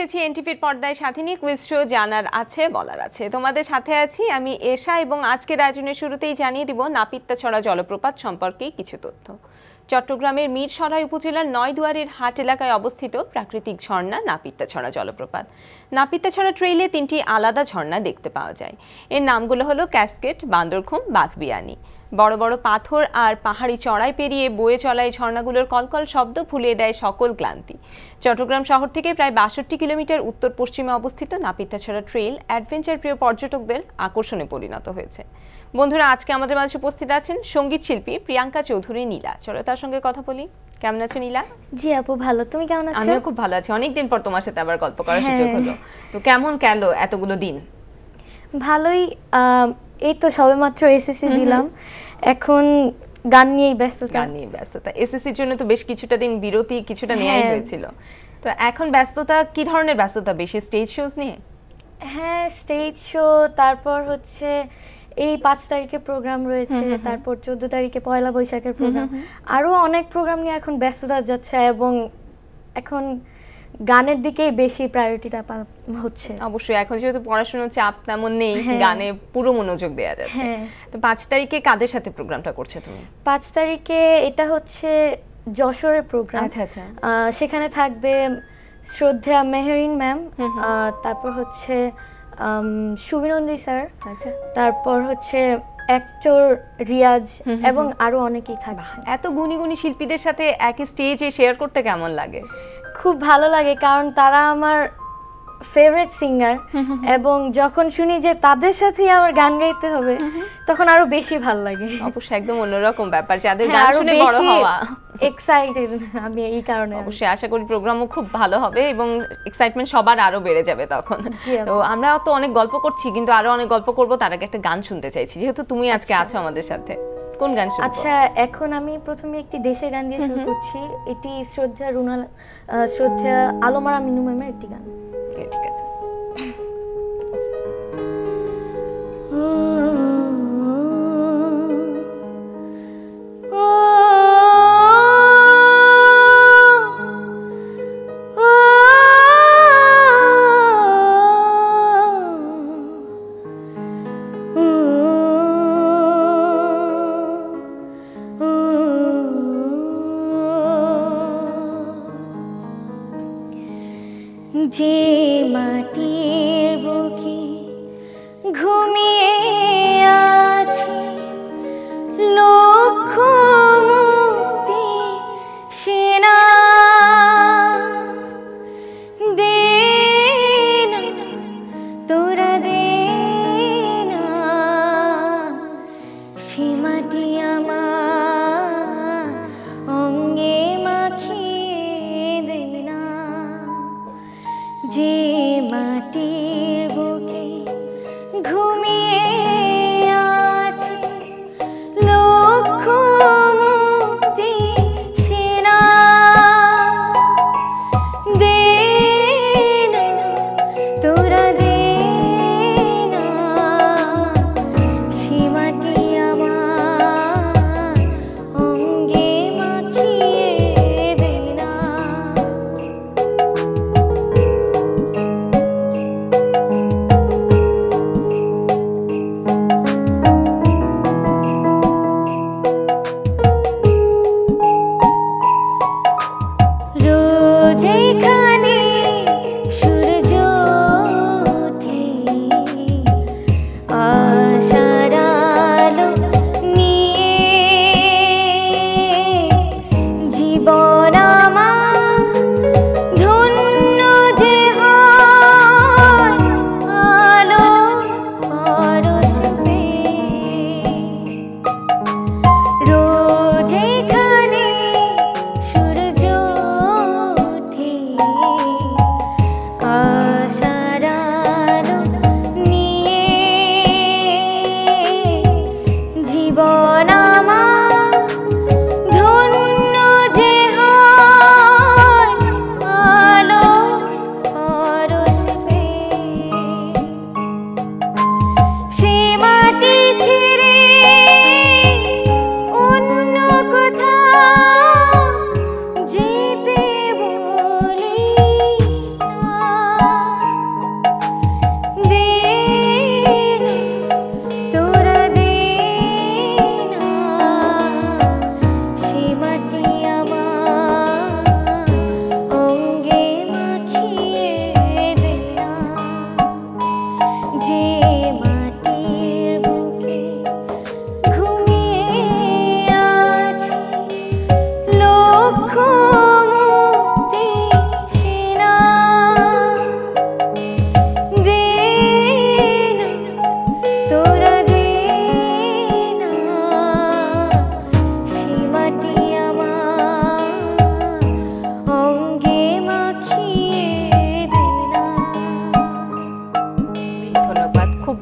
এসেছি এনটিভির পর্দায়, সাথে নিয়ে কুইজ শো, জানার আছে বলার আছে। তোমাদের সাথে আছি আমি এশা এবং আজকের আয়োজনের শুরুতেই জানিয়ে দিব নাপিত্তাছড়া জলপ্রপাত সম্পর্কে কিছু তথ্য। চট্টগ্রামের মীরসরাই উপজেলার নয়দুয়ারির হাট এলাকায় অবস্থিত প্রাকৃতিক ঝর্ণা নাপিত্তাছড়া জলপ্রপাত। নাপিত্তাছড়া ট্রেইলে তিনটি আলাদা ঝর্ণা দেখতে পাওয়া যায়। এর নামগুলো হলো ক্যাসকেট, বান্দরখুম, বাঘবিয়ানি। বড় বড় পাথর আর পাহাড়ি চড়াই পেরিয়ে বয়ে চলায় ঝর্ণাগুলোর কলকল শব্দ ভুলিয়ে দেয় সকল ক্লান্তি। চট্টগ্রাম শহর থেকে প্রায় ৬২ কিলোমিটার উত্তর পশ্চিমে অবস্থিত নাপিত্তাছড়া ট্রেইল অ্যাডভেঞ্চার প্রিয় পর্যটকদের আকর্ষণে পরিণত হয়েছে। বন্ধুরা, আজকে আমাদের মাঝে উপস্থিত আছেন সঙ্গীত শিল্পী প্রিয়াঙ্কা চৌধুরী নীলা। চলো তার সঙ্গে কথা বলি। কেমন আছো নীলা? জি আপু ভালো, তুমি কেমন আছো? আমিও খুব ভালো আছি, অনেকদিন পর তোমার সাথে আবার গল্প করার সুযোগ হলো। তো কেমন গেল এতগুলো দিন? ভালোই, এই তো সবেমাত্র এসএসসি দিলাম, এখন গান নিয়েই ব্যস্ততা। এসএসসির জন্য তো বেশ কিছুটা দিন বিরতি কিছুটা নেওয়াই হয়েছিল, তো এখন ব্যস্ততা কি ধরনের ব্যস্ততা বেশি? স্টেজ শোজ নিয়ে? হ্যাঁ স্টেজ শো, তারপর হচ্ছে এই ৫ তারিখে প্রোগ্রাম রয়েছে, তারপর ১৪ তারিখে পয়লা বৈশাখের প্রোগ্রাম, আরো অনেক প্রোগ্রাম নিয়ে এখন ব্যস্ততা যাচ্ছে এবং এখন গানের দিকেই বেশি প্রায়োরিটিটা হচ্ছে। অবশ্যই এখন যেহেতু পড়াশোনার চাপ তেমন নেই, গানে পুরো মনোযোগ দেওয়া যাচ্ছে। তো ৫ তারিখে কাদের সাথে প্রোগ্রামটা করছে তুমি? ৫ তারিখে এটা হচ্ছে যশোরের প্রোগ্রাম। আচ্ছা আচ্ছা। সেখানে থাকবে শ্রদ্ধা মেহরিন ম্যাম, তারপর হচ্ছে সুবিনন্দী স্যার, আচ্ছা, তারপর হচ্ছে অ্যাক্টর রিয়াজ এবং আরো অনেকেই থাকবে। এত গুণী গুণী শিল্পীদের সাথে একই স্টেজে শেয়ার করতে কেমন লাগে? খুব ভালো লাগে, কারণ তারা আমার ফেভারিট সিঙ্গার এবং যখন শুনি যে তাদের সাথেই আমার গান গাইতে হবে তখন আরো বেশি ভালো লাগে। অবশ্যই একদম অন্যরকম ব্যাপার, যাদের গান শুনে বড় হওয়া। এক্সাইটেড আমি এই কারণে। অবশ্যই আশা করি প্রোগ্রামও খুব ভালো হবে এবং এক্সাইটমেন্ট সবার আরো বেড়ে যাবে তখন। তো আমরা তো অনেক গল্প করছি কিন্তু আরো অনেক গল্প করব, তার আগে একটা গান শুনতে চাইছি। যেহেতু তুমি আজকে আছো আমাদের সাথে, কোন গান শুনবো? আচ্ছা এখন আমি প্রথমে একটি দেশের গান দিয়ে শুরু করছি, এটি শ্রদ্ধা আলমারা মিনু ম্যামের একটি গান। ঠিক আছে। যে মাটির বুকে ঘুমিয়ে আছে লক্ষ মুক্তি সেনা, দে না তোরা দে না সে মাটি আমার অঙ্গে মাখিয়ে দে না। যে মাটির বুকে ঘুমিয়ে আছে লক্ষ মুক্তি সেনা, দে না তোরা দে না সে মাটি আমার অঙ্গে মাখিয়ে দে না।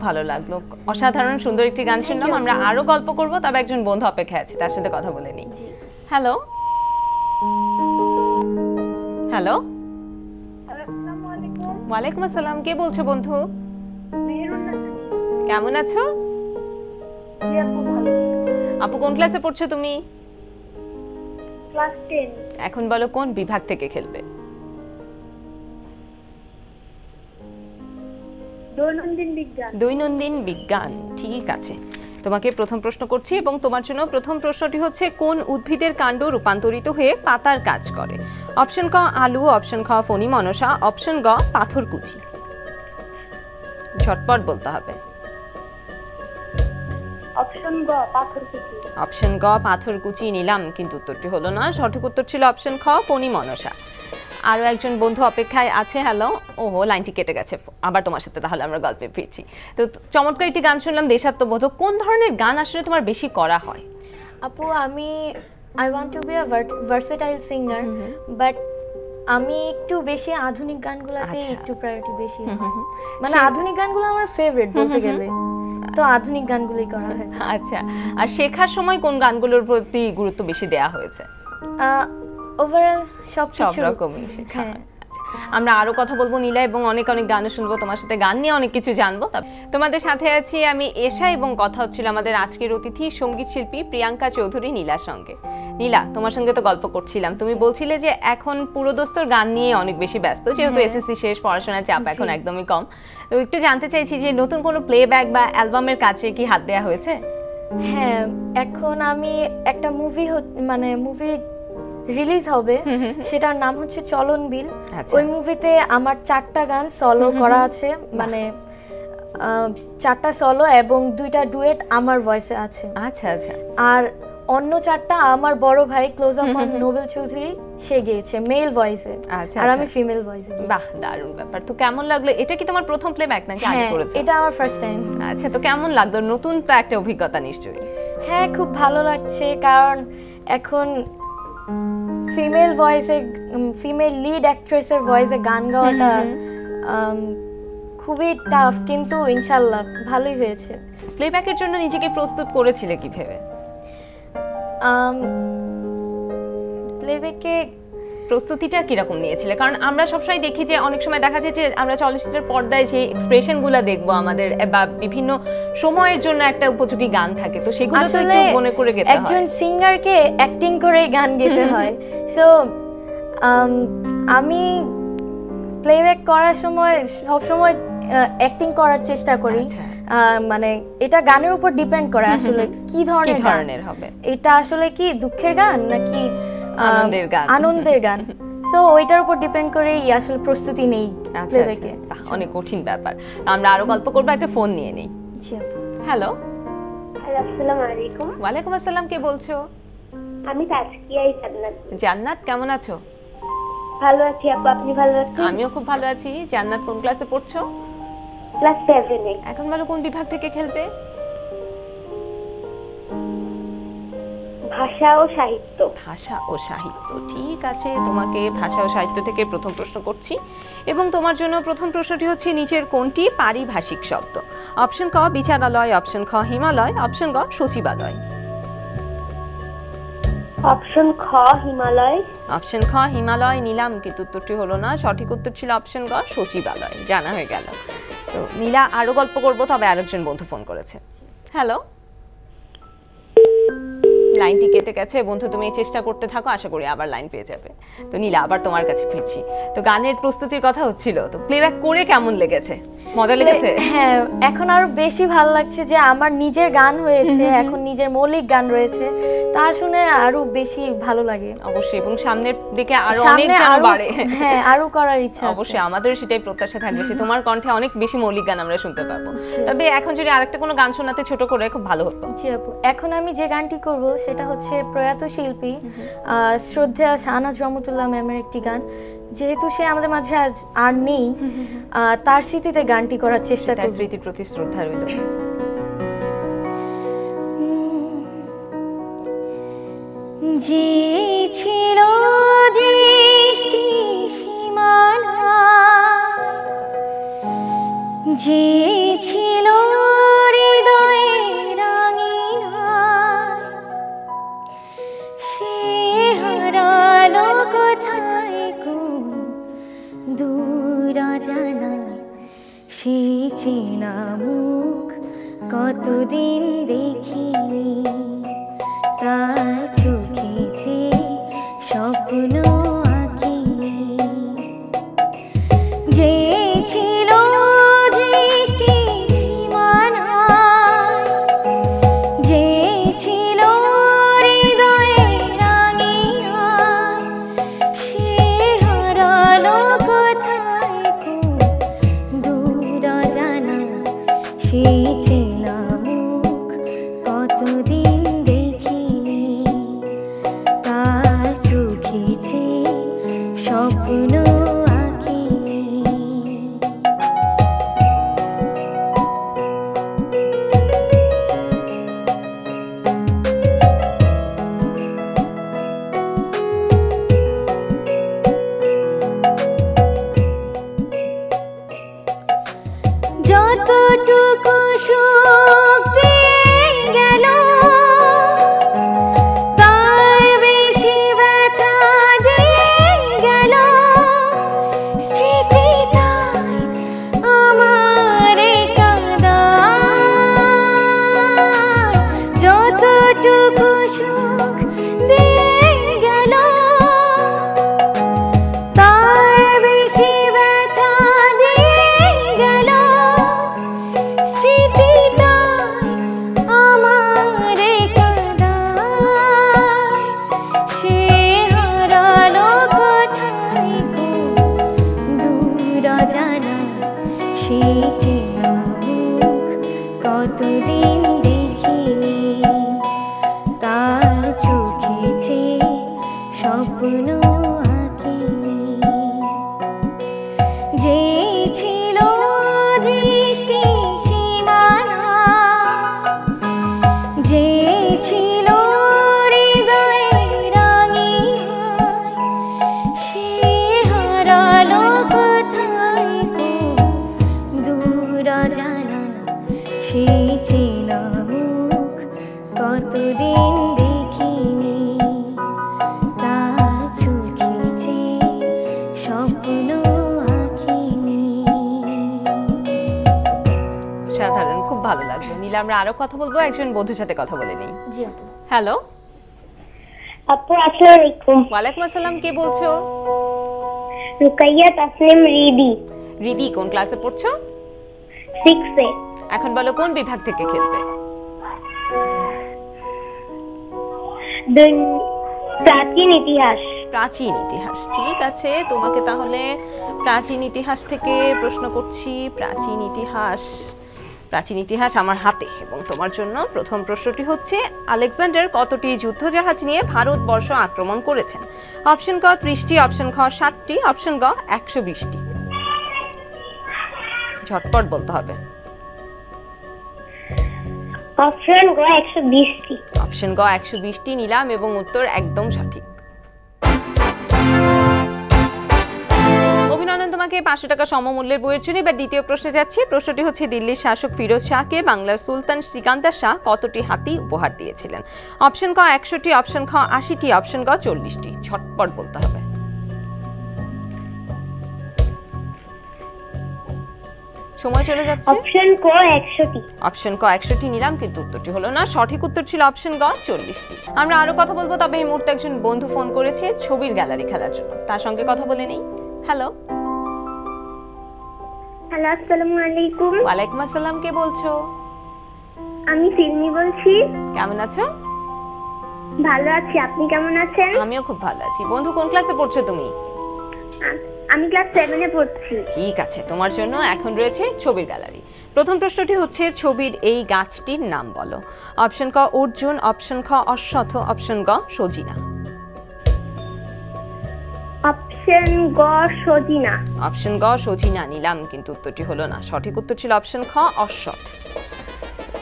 ভালো লাগলো। অসাধারণ সুন্দর একটি গান শুনলাম, আমরা আরো গল্প করব, তবে একজন বন্ধু অপেক্ষায় আছে, তার সাথে কথা বলে নিই। হ্যালো হ্যালো, আসসালামু আলাইকুম। ওয়া আলাইকুম আসসালাম, কে বলছো বন্ধু? কেমন আছো? আপু কোন ক্লাসে পড়ছো তুমি? ক্লাস 10। এখন বলো কোন বিভাগ থেকে খেলবে? দৈনন্দিন বিজ্ঞান। দৈনন্দিন বিজ্ঞান, ঠিক আছে। তোমাকে প্রথম প্রশ্ন করছি এবং তোমার জন্য প্রথম প্রশ্নটি হচ্ছে, কোন উদ্ভিদের কাণ্ড রূপান্তরিত হয়ে পাতার কাজ করে? অপশন ক আলু, অপশন খ ফণি মনসা, অপশন গ পাথরকুচি। ঝটপট বলতে হবে। অপশন গ পাথরকুচি। অপশন গ পাথরকুচি নিলাম, কিন্তু উত্তরটি হলো না, সঠিক উত্তর ছিল অপশন খ ফণি মনসা। আরও একজন বন্ধু অপেক্ষায় আছে। হ্যালো, ওহো লাইনটি কেটে গেছে, আবার তোমার সাথে তাহলে আমরা গল্পে ফিরছি। তো চমৎকার একটি গান শুনলাম, দেশাত্মবোধক। কোন ধরনের গান আসলে তোমার বেশি করা হয়? আপু আমি I want to be a versatile singer, but আমি একটু বেশি আধুনিক গানগুলোতে একটু প্রায়োরিটি বেশি, মানে আধুনিক গানগুলো আমার ফেভারিট বলতে গেলে, তো আধুনিক গানগুলোই করা হয়। আচ্ছা, আর শেখার সময় কোন গানগুলোর প্রতি গুরুত্ব বেশি দেওয়া হয়েছে? ওভারঅল সব রকমই শেখা। আমরা আরো কথা বলবো নীলা, এবং অনেক অনেক গানও শুনবো তোমার সাথে, গান নিয়ে অনেক কিছু জানবো। তোমাদের সাথে আছি আমি এশা, এবং কথা হচ্ছিল আমাদের আজকের অতিথি সঙ্গীত শিল্পী প্রিয়াঙ্কা চৌধুরী নীলার সঙ্গে। নীলা, তোমার সঙ্গে তো গল্প করছিলাম, তুমি বলছিলে যে এখন পুরোদস্তর গান নিয়ে অনেক বেশি ব্যস্ত, যেহেতু এসএসসি শেষ, পড়াশোনার চাপ এখন একদমই কম, তো একটু জানতে চাইছি যে নতুন কোনো প্লেব্যাক বা অ্যালবামের কাছে কি হাত দেওয়া হয়েছে? হ্যাঁ, এখন আমি একটা মুভি রিলিজ হবে, সেটার নাম হচ্ছে চলন বিল। ওই মুভিতে আমার 4টা গান সলো করা আছে, মানে 4টা সলো এবং 2টা ডুয়েট আমার ভয়েসে আছে। আচ্ছা আচ্ছা। আর অন্য 4টা আমার বড় ভাই close up on Noble Chowdhury সে গেয়েছে মেল ভয়েসে, আর আমি ফিমেল ভয়েসে। বাহ, দারুণ ব্যাপার। তো কেমন লাগলো? এটা কি তোমার প্রথম প্লেব্যাক নাকি আগে করেছো? এটা আমার ফার্স্ট টাইম। আচ্ছা, তো কেমন লাগলো? নতুন তো একটা অভিজ্ঞতা নিশ্চয়ই। হ্যাঁ, খুব ভালো লাগছে, কারণ এখন ফিমেল ভয়েসে, ফিমেল লিড অ্যাক্ট্রেসের ভয়েসে গান গাওয়াটা খুবই টাফ, কিন্তু ইনশাআল্লাহ ভালোই হয়েছে। প্লেব্যাকের জন্য নিজেকে প্রস্তুত করেছিলে কিভাবে? প্লেব্যাকে প্রস্তুতিটা কিরকম নিয়েছিলে? কারণ আমরা সবসময় দেখি যে অনেক সময় দেখা যায় যে আমরা চলচ্চিত্রের পর্দায় যে এক্সপ্রেশনগুলো দেখবো আমাদের, বা বিভিন্ন সময়ের জন্য একটা উপযোগী গান থাকে, তো সেগুলো তো একটু মনে করে গেতে হয়, একজন সিঙ্গারকে অ্যাক্টিং করে গান গেতে হয়। সো আমি প্লেব্যাক করার সময় সবসময় অ্যাক্টিং করার চেষ্টা করি, মানে এটা গানের উপর ডিপেন্ড করে আসলে কি ধরনের হবে, এটা আসলে কি দুঃখের গান নাকি আনন্দের গান, সো ওইটার উপর ডিপেন্ড করে আসলে প্রস্তুতি নেই। অনেক কঠিন ব্যাপার। আমরা আরো গল্প করব, একটা ফোন নিয়ে নেই। হ্যালো, আসসালামু আলাইকুম। ওয়া আলাইকুম আসসালাম, কে বলছো? আমি তাজকিয়া জান্নাত। জান্নাত কেমন আছো? ভালো আছি আপু, আপনি ভালো আছেন? আমিও খুব ভালো আছি। জান্নাত কোন ক্লাসে পড়ছো? ক্লাস 7 এ। এখন বলো কোন বিভাগ থেকে খেলবে? ভাষা ও সাহিত্য। ভাষা ও সাহিত্য, ঠিক আছে। তোমাকে ভাষা ও সাহিত্য থেকে প্রথম প্রশ্ন করছি, এবং তোমার জন্য প্রথম প্রশ্নটি হচ্ছে, নিচের কোনটি পারিভাষিক শব্দ? অপশন ক বিচারালয়, অপশন খ হিমালয়, অপশন গ সচিবালয়। অপশন খ হিমালয়। অপশন খ হিমালয় নিলাম, কিন্তু উত্তরটি হলো না, সঠিক উত্তর ছিল অপশন গ সচিবালয়। জানা হয়ে গেল। তো নীলা আরো গল্প করবো, তবে আরেকজন বন্ধু ফোন করেছে। হ্যালো, লাইনটি কেটে গেছে বন্ধু, তুমি চেষ্টা করতে থাকো, আশা করি আবার লাইন পেয়ে যাবে। তো নীলা আবার তোমার কাছে ফিরছি। তো গানের প্রস্তুতির কথা হচ্ছিল, তো প্লেব্যাক করে কেমন লেগেছে? মজা লেগেছে? হ্যাঁ, এখন আরো বেশি ভালো লাগছে যে আমার নিজের গান হয়েছে, এখন নিজের মৌলিক গান রয়েছে, তা শুনে আরো বেশি ভালো লাগে। অবশ্যই, এবং সামনের দিকে আরো অনেক গান বাড়ে। হ্যাঁ, আরো করার ইচ্ছা আছে। অবশ্যই, আমাদের সেটাই প্রত্যাশা থাকবে, তোমার কণ্ঠে অনেক বেশি মৌলিক গান আমরা শুনতে পাবো। তবে এখন যদি আরেকটা কোনো গান শোনাতে ছোট করে খুব ভালো হতো। জি আপু, এখন আমি যে গানটি করব সেটা হচ্ছে প্রয়াত শিল্পী শ্রদ্ধেয় শাহনাজ রহমতুল্লাহ ম্যামের একটি গান, যেহেতু সে আমাদের মাঝে আজ আর নেই, তার স্মৃতিতে গানটি করার চেষ্টা করব। স্মৃতির প্রতি শ্রদ্ধা রইল। যে ছিল দৃষ্টি সীমানা, যে ছিল অজানা সেই চেনা মুখ কতদিন দেখিনি, তার চোখে যে স্বপ্ন আঁকিনি, যে ছিল সাধারণ। খুব ভালো লাগলো নীলা, আমরা আরো কথা বলবো, একজন বন্ধুর সাথে কথা বলে নেই। জি আপু। হ্যালো আপু, আসসালামু আলাইকুম। ওয়া আলাইকুম আসসালাম। কে বলছো? রুকাইয়া তাসনিম রিদি। রিদি কোন ক্লাসে পড়ছো? 6 এ। এখন বলো কোন বিভাগ থেকে খেলবে? প্রাচীন ইতিহাস। প্রাচীন ইতিহাস, ঠিক আছে। তোমাকে তাহলে প্রাচীন ইতিহাস থেকে প্রশ্ন করছি। প্রাচীন ইতিহাস, প্রাচীন ইতিহাস আমার হাতে, এবং তোমার জন্য প্রথম প্রশ্নটি হচ্ছে, আলেকজান্ডার কতটি যুদ্ধজাহাজ নিয়ে ভারতবর্ষ আক্রমণ করেছেন? অপশন ক 30টি, অপশন খ 60টি, অপশন গ 120টি। ঝটপট বলতে হবে। অপশন গ 120টি। অপশন গ 120টি নিলাম, এবং উত্তর একদম সঠিক। তোমাকে 500 টাকা সমমূল্যের বইয়ের জন্য এবার দ্বিতীয় প্রশ্নে যাচ্ছি। প্রশ্নটি হচ্ছে, দিল্লির শাসক ফিরোজ শাহকে বাংলার সুলতান সিকান্দার শাহ কতটি হাতি উপহার দিয়েছিলেন? অপশন ক 100টি, অপশন খ 80টি, অপশন গ 40টি। ঝটপট বলতে হবে। সময় চলে যাচ্ছে। অপশন ক 100টি। অপশন ক 100টি নিলাম, কিন্তু উত্তরটি হলো না। সঠিক উত্তর ছিল অপশন গ 40টি। আমরা আরো কথা বলবো, তবে এই মুহূর্তে একজন বন্ধু ফোন করেছে ছবির গ্যালারি খেলার জন্য, তার সঙ্গে কথা বলে নেই। হ্যালো হ্যালো, আসসালামু আলাইকুম। ওয়া আলাইকুম আসসালাম। কে বলছো? আমি সিলমি বলছি। কেমন আছো? ভালো আছি, আপনি কেমন আছেন? আমিও খুব ভালো আছি। বন্ধু কোন ক্লাসে পড়ছো তুমি? আমি ক্লাস 7 এ পড়ছি। ঠিক আছে, তোমার জন্য এখন রয়েছে ছবির গ্যালারি। প্রথম প্রশ্নটি হচ্ছে, ছবির এই গাছটির নাম বলো। অপশন ক অর্জুন, অপশন খ অশ্বত্থ, অপশন গ সজিনা। অপশন গ সজিনা। অপশন গ সজিনা নিলাম, কিন্তু উত্তরটি হলো না। সঠিক উত্তর ছিল অপশন খ অশ্বত্থ।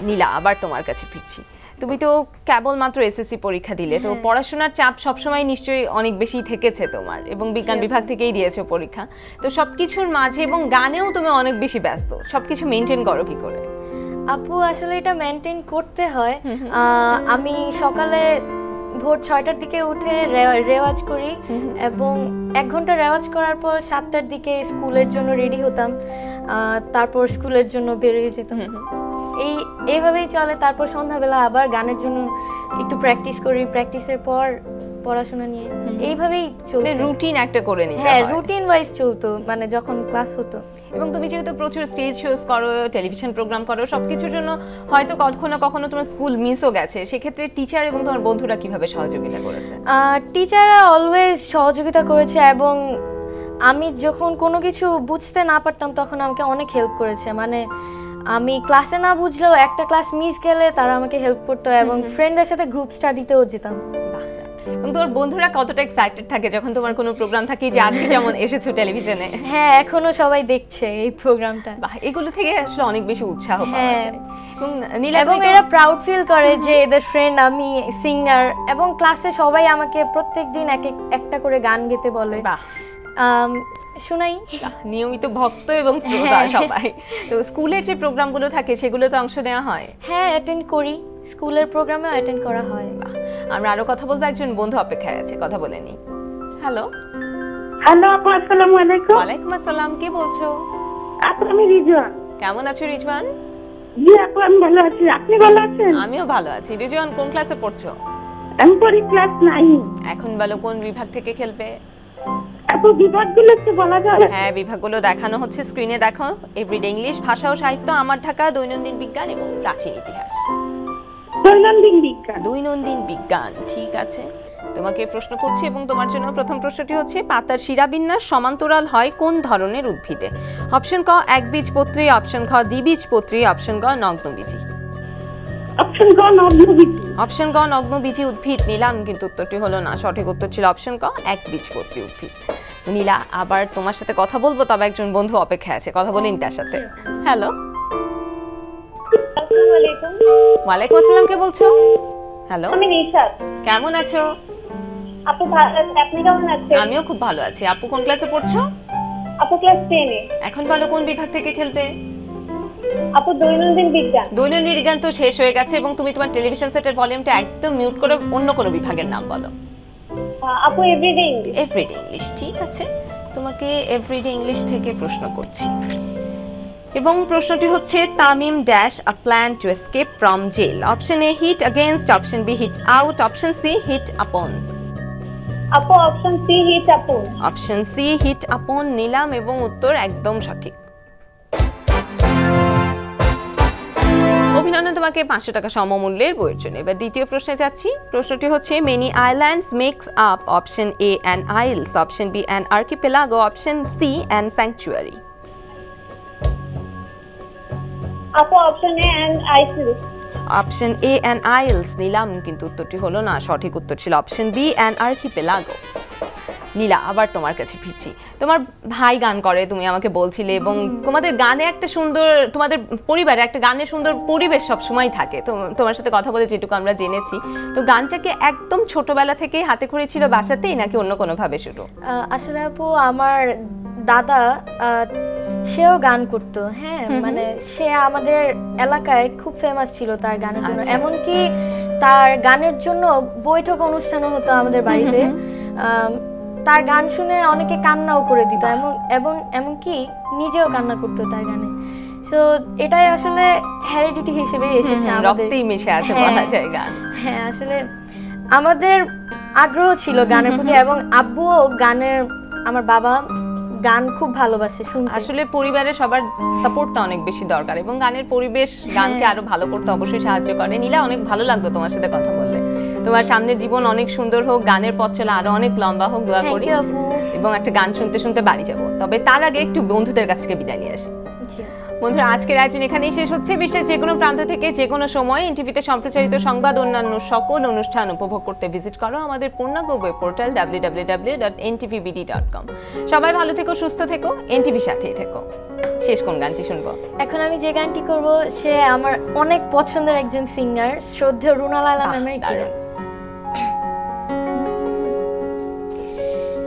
নীলা আবার তোমার কাছে ফিরছি। তুমি তো কেবলমাত্র এসএসসি পরীক্ষা দিলে, তো পড়াশোনার চাপ সবসময় নিশ্চয়ই অনেক বেশি থেকেছে তোমার, এবং বিজ্ঞান বিভাগ থেকেই দিয়েছো পরীক্ষা, তো সবকিছুর মাঝে এবং গানেও তুমি অনেক বেশি ব্যস্ত, সবকিছু মেনটেন করো কি করে? আপু আসলে এটা মেনটেন করতে হয়। আমি সকালে ভোর ৬টার দিকে উঠে রেওয়াজ করি এবং ১ ঘন্টা রেওয়াজ করার পর ৭টার দিকে স্কুলের জন্য রেডি হতাম, তারপর স্কুলের জন্য বের হয়ে যেতাম। এই এইভাবেই চলে। তারপর সন্ধ্যাবেলা আবার গানের জন্য একটু প্র্যাকটিস করি, প্র্যাকটিসের পর পড়াশোনা নিয়ে এইভাবেই চলে। রুটিন একটা করে নিতে হয়। হ্যাঁ, রুটিন ওয়াইজ চলতো, মানে যখন ক্লাস হতো। এবং তুমি যেহেতু প্রচুর স্টেজ শোস করো, টেলিভিশন প্রোগ্রাম করো, সবকিছুর জন্য হয়তো কখনো কখনো তোমার স্কুল মিসও গেছে, সেক্ষেত্রে টিচার এবং তোমার বন্ধুরা কিভাবে সহযোগিতা করেছে? টিচাররা অলওয়েজ সহযোগিতা করেছে এবং আমি যখন কোনো কিছু বুঝতে না পারতাম তখন আমাকে অনেক হেল্প করেছে। মানে আমি ক্লাসে না বুঝলেও একটা ক্লাস মিস গেলে তারা আমাকে হেল্প করতো এবং ফ্রেন্ডদের সাথে গ্রুপ স্টাডিতেও যেতাম। এবং তোর বন্ধুরা কতটা এক্সাইটেড থাকে যখন তোমার কোনো প্রোগ্রাম থাকে যে আজকে যেমন এসেছো টেলিভিশনে? হ্যাঁ, এখনো সবাই দেখছে এই প্রোগ্রামটা। এগুলো থেকে আসলে অনেক বেশি উৎসাহ পাওয়া যায় এবং নীলা এবং এরা প্রাউড ফিল করে যে এদের ফ্রেন্ড আমি সিঙ্গার। এবং ক্লাসে সবাই আমাকে প্রত্যেকদিন একটা করে গান গেতে বলে, শোনাই নিয়মিত ভক্ত এবং শ্রোতা সবাই। তো স্কুলের যে প্রোগ্রামগুলো থাকে সেগুলো তো অংশ নেওয়া হয়? হ্যাঁ, অ্যাটেন্ড করি, স্কুলের প্রোগ্রামে অ্যাটেন্ড করা হয়। আমরা আরো কথা বলবো, একজন বন্ধু অপেক্ষায় আছে, কথা বলে নি। হ্যালো হ্যালো আপু, আসসালামু আলাইকুম। ওয়ালাইকুম আসসালাম, কি বলছো আপু? আমি রিজওয়ান। কেমন আছো রিজওয়ান? জি আপু, আমি ভালো আছি। আপনি ভালো আছেন? আমিও ভালো আছি। রিজওয়ান, কোন ক্লাসে পড়ছো? আমি পড়ি ক্লাস 9। এখন বলো কোন বিভাগ থেকে খেলবে? আপু বিভাগগুলো একটু বলা যাবে? হ্যাঁ, বিভাগগুলো দেখানো হচ্ছে স্ক্রিনে, দেখো। এভরিডে ইংলিশ, ভাষা ও সাহিত্য, আমার ঢাকা, দৈনন্দিন বিজ্ঞান এবং প্রাচীন ইতিহাস। দৈনন্দিন বিজ্ঞান, ঠিক আছে। তোমাকে প্রশ্ন করছি এবং তোমার জন্য প্রথম প্রশ্নটি হচ্ছে, পাতার শিরাবিন্যাস সমান্তরাল হয় কোন ধরনের উদ্ভিদে? অপশন ক একবীজপত্রী, অপশন খ দ্বিবীজপত্রী, অপশন গ নগ্নবীজী। অপশন গ নগ্নবীজী উদ্ভিদ। নিলাম, কিন্তু উত্তরটি হলো না, সঠিক উত্তর ছিল অপশন ক একবীজপত্রী উদ্ভিদ। নীলা, আবার তোমার সাথে কথা বলবো, তবে একজন বন্ধু অপেক্ষায় আছে, কথা বলেন তার সাথে। হ্যালো, ওয়ালাইকুম আসসালাম, কে বলছো? হ্যালো, আমি নিশাত। কেমন আছো আপু? ভালো আছি, আপনি কেমন আছেন? আমিও খুব ভালো আছি। আপু কোন ক্লাসে পড়ছো? আপু ক্লাস 10 এ। এখন বলো কোন বিভাগ থেকে খেলবে? আপু দৈনন্দিন বিজ্ঞান। দৈনন্দিন বিজ্ঞান তো শেষ হয়ে গেছে এবং তুমি তোমার টেলিভিশন সেটের ভলিউমটা একদম মিউট করে অন্য কোন বিভাগের নাম বলো। আপু এভরিডে ইংলিশ। এভরিডে ইংলিশ, ঠিক আছে। তোমাকে এভরিডে ইংলিশ থেকে প্রশ্ন করছি এবং প্রশ্নটি হচ্ছে, Tamim dash a plan to escape from jail. Option A hit against, option B hit out, option C hit upon. আপু option C hit upon. Option C hit upon. নিলাম, এবং উত্তর একদম সঠিক। অভিনন্দন, তোমাকে ৫০০ টাকা সমমূল্যের বইয়ের জন্য। এবার দ্বিতীয় প্রশ্নে যাচ্ছি। প্রশ্নটি হচ্ছে, many islands makes up? Option A an isles, option B an archipelago, option C an sanctuary. আপু option A an isles. Option A an isles. নিলাম, কিন্তু উত্তরটি হলো না, সঠিক উত্তর ছিল অপশন বি অ্যান আর্কিপেলাগো। নীলা, আবার তোমার কাছে ফিরছি। তোমার ভাই গান করে, তুমি আমাকে বলছিলে, এবং তোমাদের গানে একটা সুন্দর, তোমাদের পরিবারে একটা গানের সুন্দর পরিবেশ সবসময় থাকে। তোমার সাথে কথা বলে যেটুকু আমরা জেনেছি, তো গানটাকে একদম ছোটবেলা থেকে হাতে খড়ি ছিল বাসাতেই, নাকি অন্য কোনোভাবে শুরু? আসলে আপু আমার দাদা, সেও গান করতো। হ্যাঁ, মানে সে আমাদের এলাকায় খুব ফেমাস ছিল তার গানের জন্য, এমনকি তার গানের জন্য বৈঠক অনুষ্ঠানও হতো আমাদের বাড়িতে। তার গান শুনে অনেকে কান্নাও করে দিত এবং এমনকি নিজেও কান্না করতো তার গানে। সো এটাই আসলে হেরিডিটি হিসেবে এসেছে, রক্তেই মিশে আছে বলা যায় গান। হ্যাঁ, আসলে আমাদের আগ্রহ ছিল গানের প্রতি এবং আব্বুও গানের, আমার বাবা গান খুব ভালোবাসে শুনতে। আসলে পরিবারে সবার সাপোর্টটা অনেক বেশি দরকার এবং গানের পরিবেশ গানকে আরো ভালো করতে অবশ্যই সাহায্য করে। নীলা, অনেক ভালো লাগলো তোমার সাথে কথা বললে। তোমার সামনের জীবন অনেক সুন্দর হোক, গানের পথ চলা আরো অনেক লম্বা হোক, দোয়া করি। এবং একটা গান শুনতে শুনতে বাড়ি যাব, তবে তার আগে একটু বন্ধুদের কাছ থেকে বিদায় নিয়ে আসি। বন্ধুরা, আজকের আয়োজন এখানেই শেষ হচ্ছে। বিশ্বের যে কোনো প্রান্ত থেকে যে কোনো সময় এনটিভিতে সম্প্রচারিত সংবাদ, অন্যান্য সকল অনুষ্ঠান উপভোগ করতে ভিজিট করো আমাদের পূর্ণাঙ্গ ওয়েব পোর্টাল www.ntvbd.com। সবাই ভালো থেকো, সুস্থ থেকো, এনটিভির সাথেই থেকো। শেষ কোন গানটি শুনবো? এখন আমি যে গানটি করব, সে আমার অনেক পছন্দের একজন সিঙ্গার, শ্রদ্ধেয় রুনা লায়লা ম্যামের একটি গান।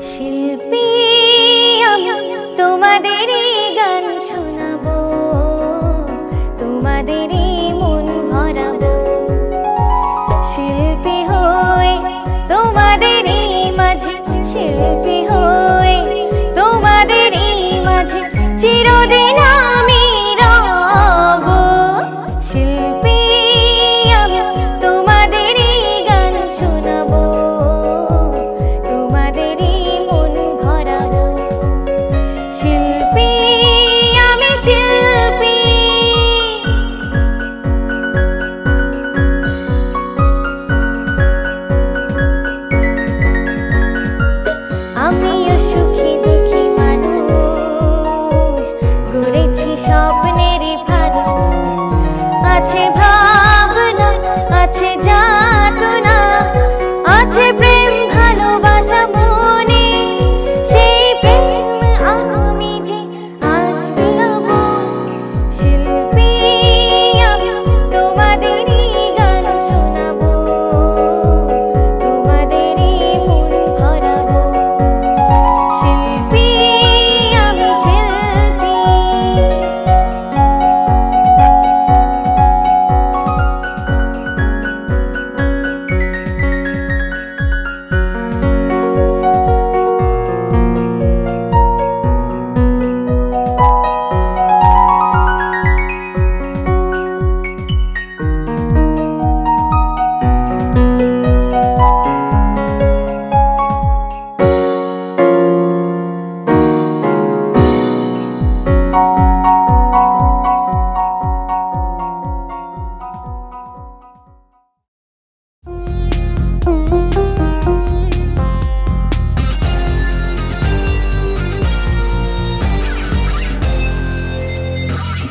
শিল্পী আমি তোমাদেরই গান শোনাবো, তোমাদেরই মন ভরাবো, শিল্পী হয়ে চিরদিন।